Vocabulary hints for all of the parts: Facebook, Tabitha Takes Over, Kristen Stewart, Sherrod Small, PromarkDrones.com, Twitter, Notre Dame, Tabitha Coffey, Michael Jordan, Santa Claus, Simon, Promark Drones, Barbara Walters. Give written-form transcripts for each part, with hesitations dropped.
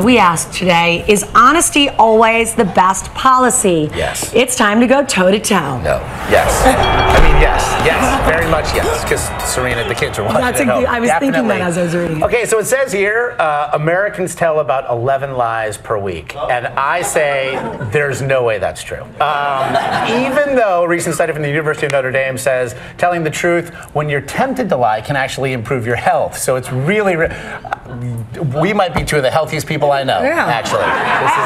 We asked today, is honesty always the best policy? Yes. It's time to go toe-to-toe. No. Yes. I mean, yes. Yes. Very much yes. Because Serena, the kids are watching at home. I was definitely thinking that as I was reading it. Okay, so it says here, Americans tell about 11 lies per week. Oh. And I say, there's no way that's true. Even though a recent study from the University of Notre Dame says, telling the truth when you're tempted to lie can actually improve your health. So it's really... we might be two of the healthiest people I know, actually. This is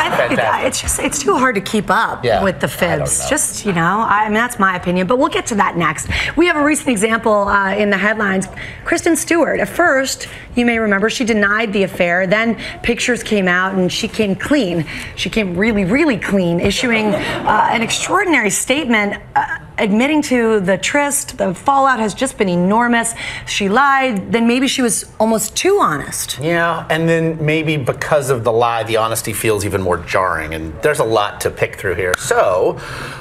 fantastic. It's too hard to keep up with the fibs. Just, you know, I mean, that's my opinion, but we'll get to that next. We have a recent example in the headlines. Kristen Stewart, at first, you may remember, she denied the affair. Then pictures came out and she came clean. She came really, really clean, issuing an extraordinary statement admitting to the tryst. The fallout has just been enormous. She lied, then maybe she was almost too honest. Yeah, and then maybe because of the lie, the honesty feels even more jarring, and there's a lot to pick through here. So,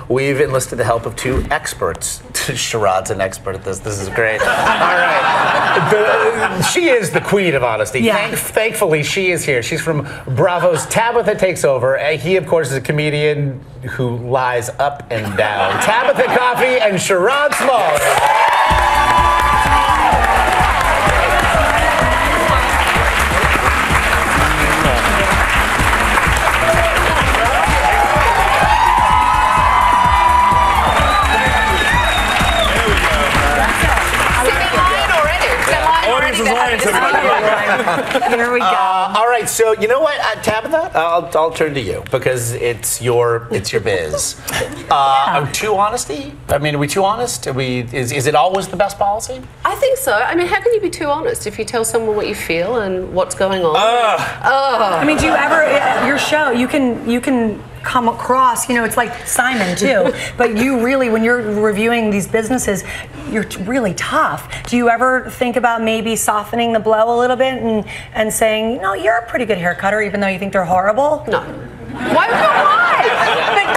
we've enlisted the help of two experts. Sherrod's an expert at this. This is great. All right. She is the queen of honesty. Yeah. Thankfully, she is here. She's from Bravo's Tabitha Takes Over. He, of course, is a comedian who lies up and down. Tabitha Coffey and Sherrod Small. There we go. All right, so you know what, Tabitha, I'll turn to you because it's your biz. Too honesty? I mean, are we too honest? Is it always the best policy? I think so. I mean, how can you be too honest if you tell someone what you feel and what's going on? I mean, do you ever your show? You can come across, you know, it's like Simon too, but you really, when you're reviewing these businesses, you're really tough. Do you ever think about maybe softening the blow a little bit and saying, no, you're a pretty good haircutter, even though you think they're horrible? No. Why would I lie?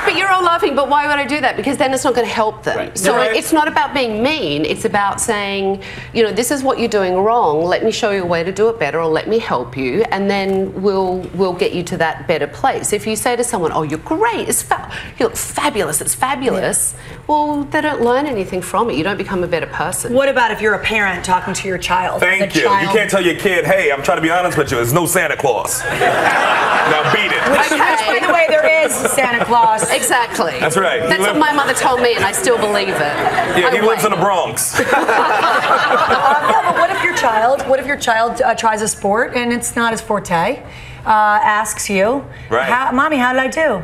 But you're all laughing, but why would I do that? Because then it's not going to help them. Right. So it's not about being mean, it's about saying, you know, this is what you're doing wrong, let me show you a way to do it better, or let me help you, and then we'll get you to that better place. If you say to someone, oh, you're great, you look fabulous, it's fabulous, well, they don't learn anything from it. You don't become a better person. What about if you're a parent talking to your child? Thank you. You can't tell your kid, hey, I'm trying to be honest with you, there's no Santa Claus. Now beat it. Which, by the way, there is Santa Claus. Exactly. That's right. That's what my mother told me, and I still believe it. Yeah, he lives in the Bronx. No, but what if your child tries a sport and it's not his forte, asks you, Mommy, how did I do?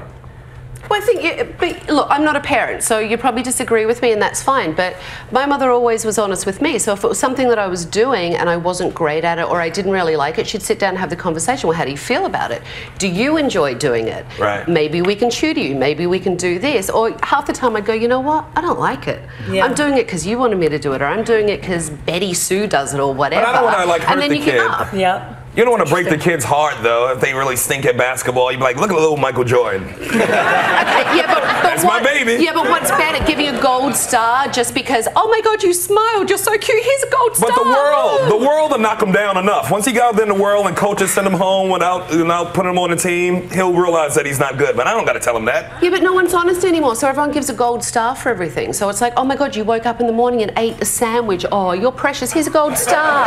Well, I think, but look, I'm not a parent, so you probably disagree with me, and that's fine, but my mother always was honest with me, so if it was something that I was doing and I wasn't great at it or I didn't really like it, she'd sit down and have the conversation, well, how do you feel about it? Do you enjoy doing it? Right. Maybe we can tutor you, maybe we can do this, or half the time I go, you know what, I don't like it. Yeah. I'm doing it because you wanted me to do it, or I'm doing it because Betty Sue does it, or whatever. But I don't want to, like, hurt the kid. Yep. You don't want to break the kid's heart, though, if they really stink at basketball. You'd be like, look at little Michael Jordan. That's my baby. Yeah, but what's better, giving a gold star just because, oh my God, you smiled, you're so cute, here's a gold star. But the world will knock him down enough. Once he got out in the world and coaches send him home without putting him on a team, he'll realize that he's not good. But I don't got to tell him that. Yeah, but no one's honest anymore, so everyone gives a gold star for everything. So it's like, oh my God, you woke up in the morning and ate a sandwich. Oh, you're precious, here's a gold star.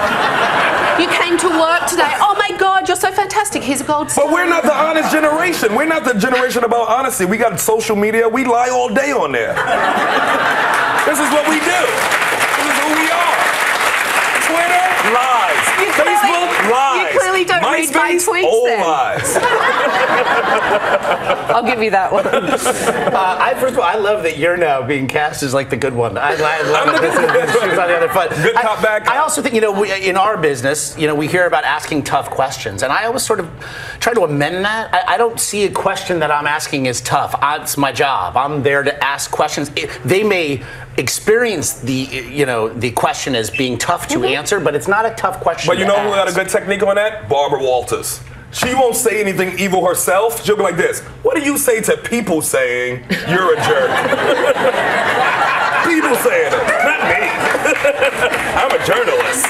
You came to work today. Oh my God, you're so fantastic. Here's a gold star. But we're not the honest generation. We're not the generation about honesty. We got social media. We lie all day on there. This is what we do. This is who we are. Twitter, lies. Facebook, lies. You clearly don't read my tweets, all then. Lies. I'll give you that one. First of all, I love that you're now being cast as like the good one. I love this. She's on the other foot. Good cop, bad cop. I also think, you know, in our business, you know, we hear about asking tough questions, and I always sort of try to amend that. I don't see a question that I'm asking as tough. It's my job. I'm there to ask questions. They may experience the question as being tough to answer, but it's not a tough question. But you know who had a good technique on that? Barbara Walters. She won't say anything evil herself. She'll be like this. What do you say to people saying you're a jerk? People saying it, not me. I'm a journalist.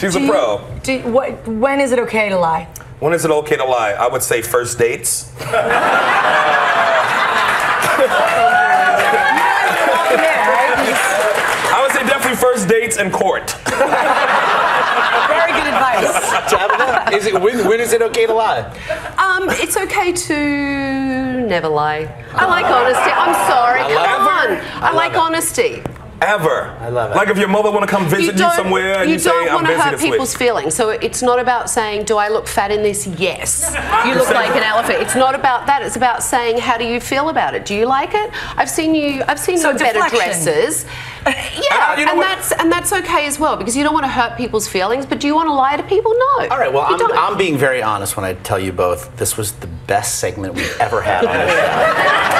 She's a pro. When is it okay to lie? When is it okay to lie? I would say first dates. I would say definitely first dates and court. Very good advice. Tabitha, is it when is it okay to lie? It's okay to never lie. I like honesty. I'm sorry. Come on. I like honesty. Ever. I love it. Like if your mother want to come visit you somewhere and you say, I'm busy this week. You don't want to hurt people's feelings. So it's not about saying, do I look fat in this? Yes. You look like an elephant. It's not about that. It's about saying, how do you feel about it? Do you like it? I've seen you in better dresses. Yeah, you know, and that's okay as well, because you don't want to hurt people's feelings, but do you want to lie to people? No. All right, well, I'm being very honest when I tell you both, this was the best segment we've ever had on this show.